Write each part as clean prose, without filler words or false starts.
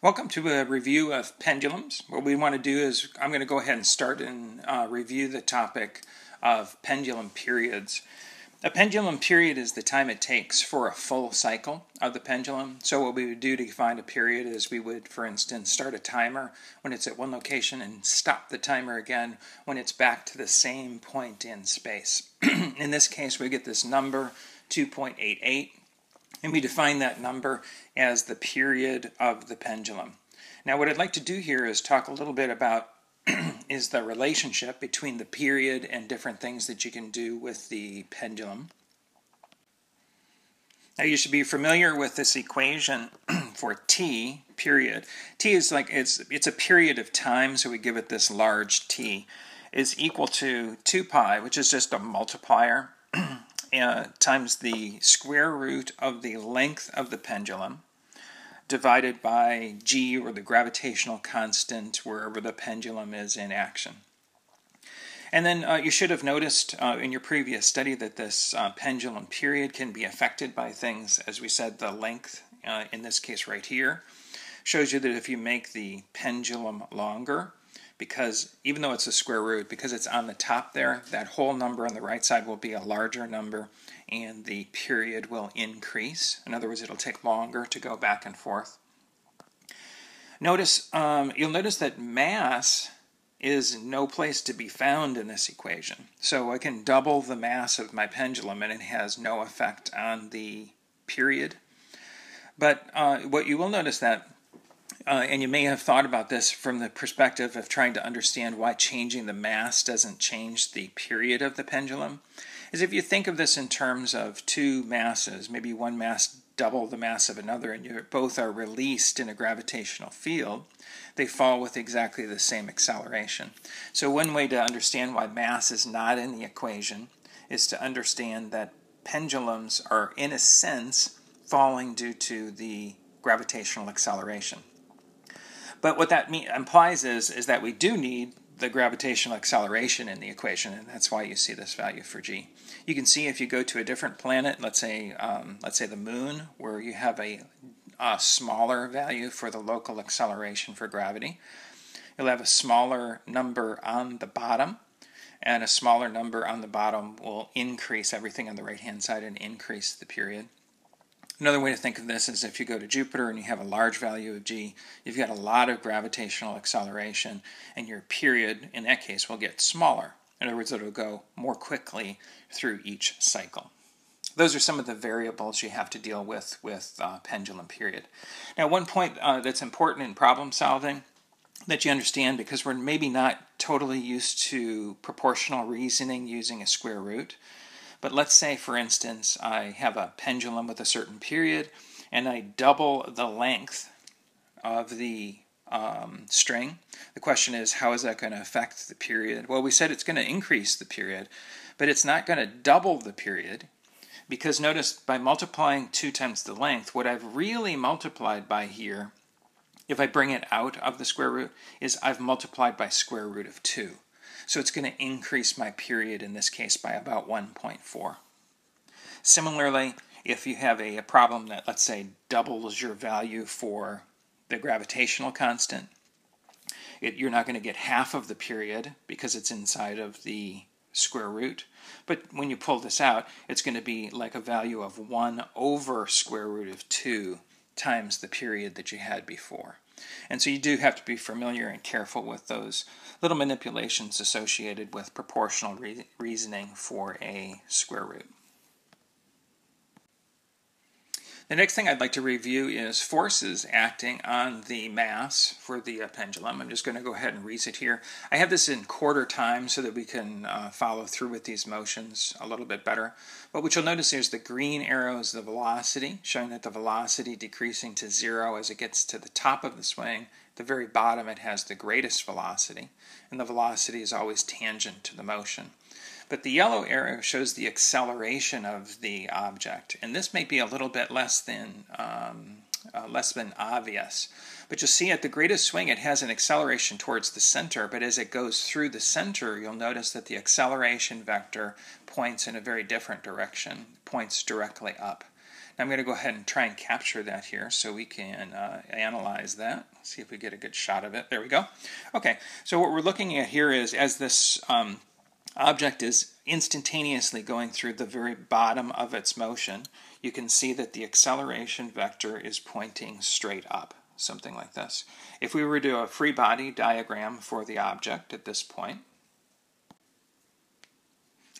Welcome to a review of pendulums. What we want to do is I'm going to go ahead and start and review the topic of pendulum periods. A pendulum period is the time it takes for a full cycle of the pendulum. So what we would do to find a period is we would, for instance, start a timer when it's at one location and stop the timer again when it's back to the same point in space. In this case, we get this number 2.88. And we define that number as the period of the pendulum. Now what I'd like to do here is talk a little bit about is the relationship between the period and different things that you can do with the pendulum. Now you should be familiar with this equation for t, period. T is like, it's a period of time, so we give it this large T, is equal to 2 pi, which is just a multiplier, times the square root of the length of the pendulum divided by g, or the gravitational constant, wherever the pendulum is in action. And then you should have noticed in your previous study that this pendulum period can be affected by things, as we said, the length, in this case right here, shows you that if you make the pendulum longer, because even though it's a square root, because it's on the top there, that whole number on the right side will be a larger number and the period will increase. In other words, it'll take longer to go back and forth. Notice, you'll notice that mass is no place to be found in this equation. So I can double the mass of my pendulum and it has no effect on the period. But what you will notice that and you may have thought about this from the perspective of trying to understand why changing the mass doesn't change the period of the pendulum, is if you think of this in terms of two masses, maybe one mass double the mass of another, and both are released in a gravitational field, they fall with exactly the same acceleration. So one way to understand why mass is not in the equation is to understand that pendulums are, in a sense, falling due to the gravitational acceleration. But what that implies is that we do need the gravitational acceleration in the equation, and that's why you see this value for g. You can see if you go to a different planet, let's say the moon, where you have a smaller value for the local acceleration for gravity, you'll have a smaller number on the bottom, and a smaller number on the bottom will increase everything on the right-hand side and increase the period. Another way to think of this is if you go to Jupiter and you have a large value of g, you've got a lot of gravitational acceleration, and your period, in that case, will get smaller. In other words, it'll go more quickly through each cycle. Those are some of the variables you have to deal with pendulum period. Now, one point that's important in problem solving that you understand, because we're maybe not totally used to proportional reasoning using a square root, but let's say, for instance, I have a pendulum with a certain period, and I double the length of the string. The question is, how is that going to affect the period? Well, we said it's going to increase the period, but it's not going to double the period, because notice, by multiplying 2 times the length, what I've really multiplied by here, if I bring it out of the square root, is I've multiplied by square root of 2. So it's going to increase my period, in this case, by about 1.4. Similarly, if you have a problem that, let's say, doubles your value for the gravitational constant, you're not going to get half of the period because it's inside of the square root. But when you pull this out, it's going to be like a value of 1 over square root of 2 times the period that you had before. And so you do have to be familiar and careful with those little manipulations associated with proportional reasoning for a square root. The next thing I'd like to review is forces acting on the mass for the pendulum. I'm just going to go ahead and read it here. I have this in quarter time so that we can follow through with these motions a little bit better. But what you'll notice here is the green arrow is the velocity, showing that the velocity decreasing to 0 as it gets to the top of the swing. At the very bottom it has the greatest velocity, and the velocity is always tangent to the motion. But the yellow arrow shows the acceleration of the object, and this may be a little bit less than obvious. But you'll see at the greatest swing it has an acceleration towards the center, but as it goes through the center you'll notice that the acceleration vector points in a very different direction, points directly up. Now I'm going to go ahead and try and capture that here so we can analyze that. Let's see if we get a good shot of it. There we go. Okay, so what we're looking at here is as this object is instantaneously going through the very bottom of its motion, you can see that the acceleration vector is pointing straight up, something like this. If we were to do a free body diagram for the object at this point,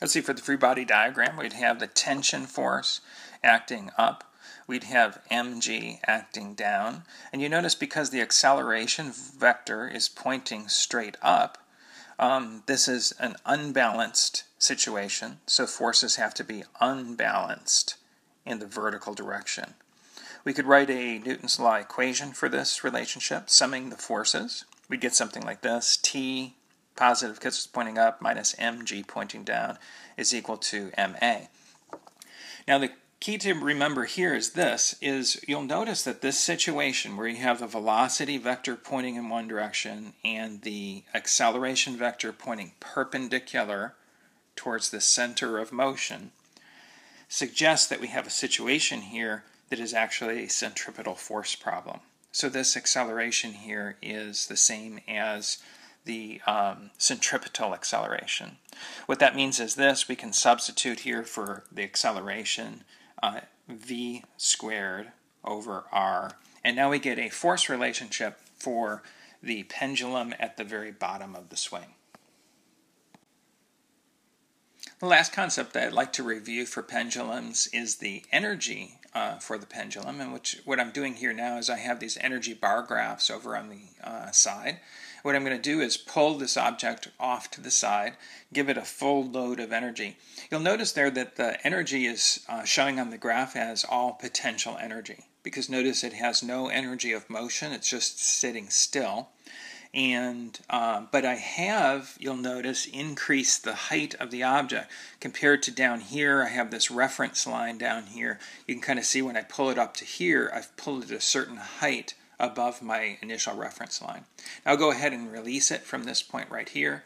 let's see, for the free body diagram, we'd have the tension force acting up. We'd have mg acting down. And you notice because the acceleration vector is pointing straight up, this is an unbalanced situation, so forces have to be unbalanced in the vertical direction. We could write a Newton's law equation for this relationship, summing the forces. We'd get something like this: T positive because it's pointing up minus mg pointing down is equal to ma. Now the key to remember here is this, is you'll notice that this situation where you have the velocity vector pointing in one direction and the acceleration vector pointing perpendicular towards the center of motion suggests that we have a situation here that is actually a centripetal force problem. So this acceleration here is the same as the centripetal acceleration. What that means is this: we can substitute here for the acceleration v squared over r, and now we get a force relationship for the pendulum at the very bottom of the swing. The last concept that I'd like to review for pendulums is the energy for the pendulum, and what I'm doing here now is I have these energy bar graphs over on the side. What I'm going to do is pull this object off to the side, give it a full load of energy. You'll notice there that the energy is showing on the graph as all potential energy, because notice it has no energy of motion, it's just sitting still. And but I have, you'll notice, increased the height of the object compared to down here. I have this reference line down here. You can kind of see when I pull it up to here, I've pulled it a certain height above my initial reference line. I'll go ahead and release it from this point right here.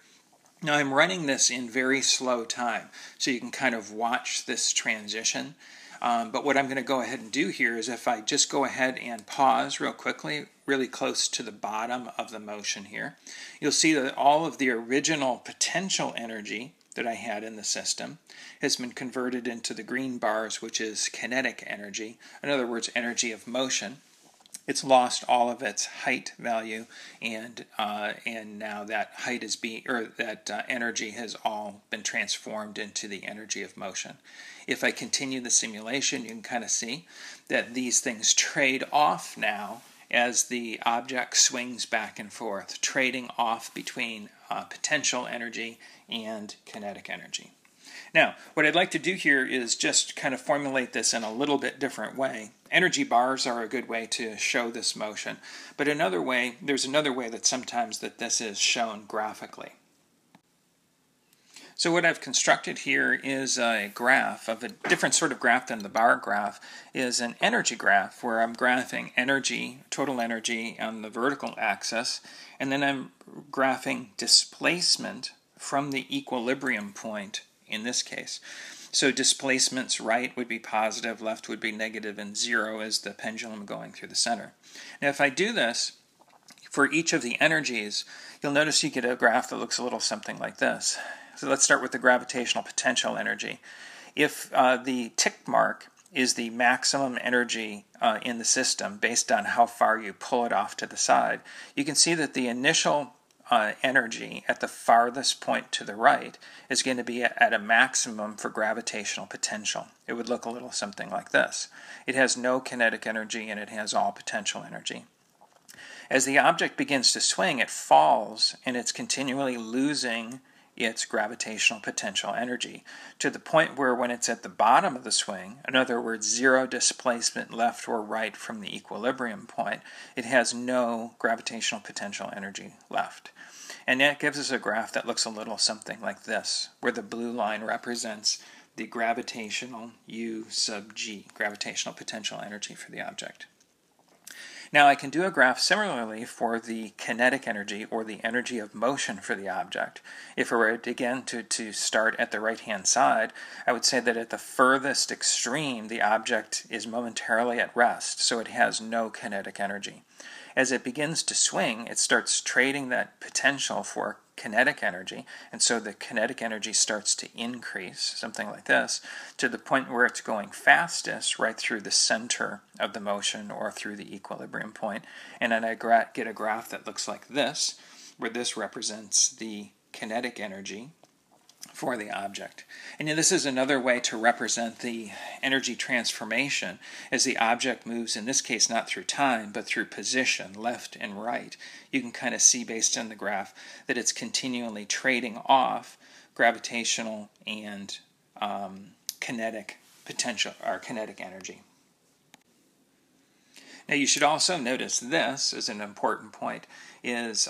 Now I'm running this in very slow time, so you can kind of watch this transition. But what I'm going to go ahead and do here is if I just go ahead and pause real quickly, really close to the bottom of the motion here, you'll see that all of the original potential energy that I had in the system has been converted into the green bars, which is kinetic energy. In other words, energy of motion. It's lost all of its height value, and now that height is energy has all been transformed into the energy of motion. If I continue the simulation, you can kind of see that these things trade off now as the object swings back and forth, trading off between potential energy and kinetic energy. Now, what I'd like to do here is just kind of formulate this in a little bit different way. Energy bars are a good way to show this motion, but another way, there's another way that sometimes that this is shown graphically. So what I've constructed here is a graph, of a different sort of graph than the bar graph, is an energy graph where I'm graphing energy, total energy on the vertical axis, and then I'm graphing displacement from the equilibrium point in this case. So displacements right would be positive, left would be negative, and zero is the pendulum going through the center. Now if I do this for each of the energies, you'll notice you get a graph that looks a little something like this. So let's start with the gravitational potential energy. If the tick mark is the maximum energy in the system based on how far you pull it off to the side, you can see that the initial energy at the farthest point to the right is going to be at a maximum for gravitational potential. It would look a little something like this. It has no kinetic energy and it has all potential energy. As the object begins to swing, it falls and it's continually losing its gravitational potential energy to the point where when it's at the bottom of the swing, in other words, zero displacement left or right from the equilibrium point, it has no gravitational potential energy left. And that gives us a graph that looks a little something like this, where the blue line represents the gravitational U sub g, gravitational potential energy for the object. Now I can do a graph similarly for the kinetic energy, or the energy of motion for the object. If I were, again, to start at the right-hand side, I would say that at the furthest extreme, the object is momentarily at rest, so it has no kinetic energy. As it begins to swing, it starts trading that potential for kinetic energy, and so the kinetic energy starts to increase, something like this, to the point where it's going fastest right through the center of the motion or through the equilibrium point. And then I get a graph that looks like this, where this represents the kinetic energy for the object. And this is another way to represent the energy transformation as the object moves, in this case not through time, but through position, left and right. You can kind of see based on the graph that it's continually trading off gravitational and kinetic potential, or kinetic energy. Now you should also notice this as an important point is,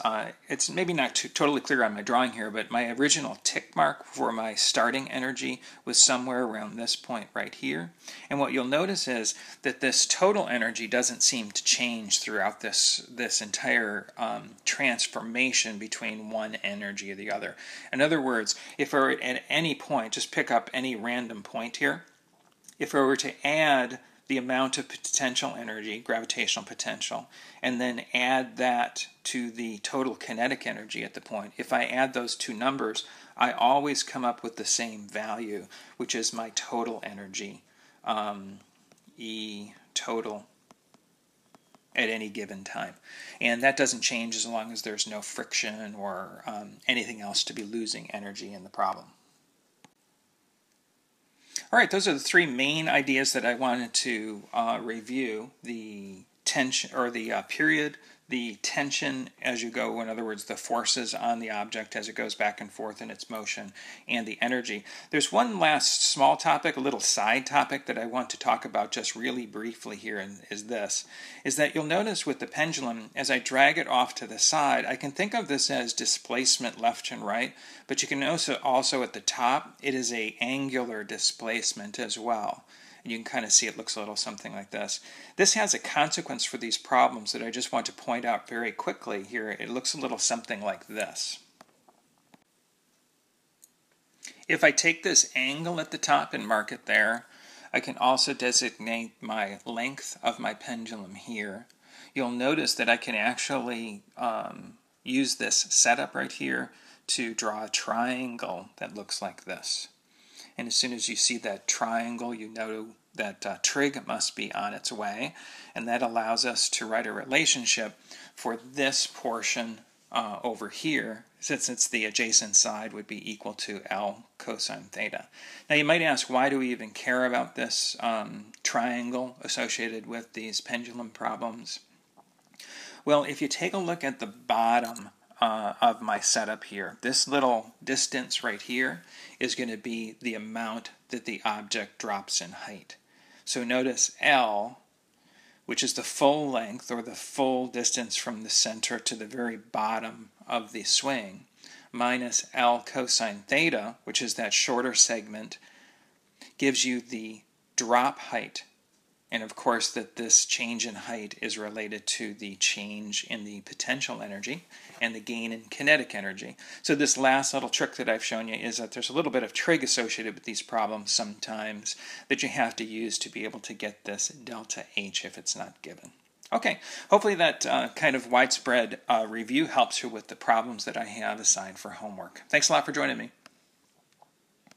it's maybe not totally clear on my drawing here, but my original tick mark for my starting energy was somewhere around this point right here. And what you'll notice is that this total energy doesn't seem to change throughout this entire transformation between one energy or the other. In other words, if I were at any point, just pick up any random point here, if I were to add the amount of potential energy, gravitational potential, and then add that to the total kinetic energy at the point, if I add those two numbers, I always come up with the same value, which is my total energy, E total, at any given time. And that doesn't change as long as there's no friction or anything else to be losing energy in the problem. All right, those are the three main ideas that I wanted to review: the tension, or the period, the tension as you go, in other words, the forces on the object as it goes back and forth in its motion, and the energy. There's one last small topic, a little side topic that I want to talk about just really briefly here, and is that you'll notice with the pendulum, as I drag it off to the side, I can think of this as displacement left and right, but you can also at the top, it is an angular displacement as well. You can kind of see it looks a little something like this. This has a consequence for these problems that I just want to point out very quickly here. It looks a little something like this. If I take this angle at the top and mark it there, I can also designate my length of my pendulum here. You'll notice that I can actually use this setup right here to draw a triangle that looks like this. And as soon as you see that triangle, you know that trig must be on its way. And that allows us to write a relationship for this portion over here, since it's the adjacent side, would be equal to L cosine theta. Now you might ask, why do we even care about this triangle associated with these pendulum problems? Well, if you take a look at the bottom of my setup here, this little distance right here is going to be the amount that the object drops in height. So notice L, which is the full length, or the full distance from the center to the very bottom of the swing, minus L cosine theta, which is that shorter segment, gives you the drop height. And of course that this change in height is related to the change in the potential energy and the gain in kinetic energy. So this last little trick that I've shown you is that there's a little bit of trig associated with these problems sometimes that you have to use to be able to get this delta H if it's not given. Okay, hopefully that kind of widespread review helps you with the problems that I have assigned for homework. Thanks a lot for joining me.